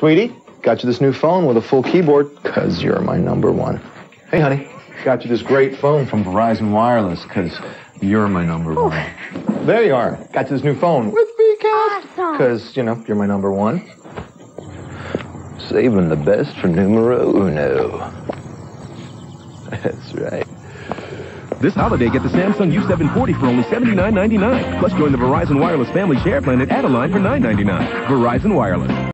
Sweetie, got you this new phone with a full keyboard, because you're my number one. Hey, honey, got you this great phone from Verizon Wireless, because you're my number one. There you are. Got you this new phone with VCast, because, awesome. You know, you're my number one. Saving the best for numero uno. That's right. This holiday, get the Samsung U740 for only $79.99. Plus, join the Verizon Wireless family share plan at Adeline for $9.99. Verizon Wireless.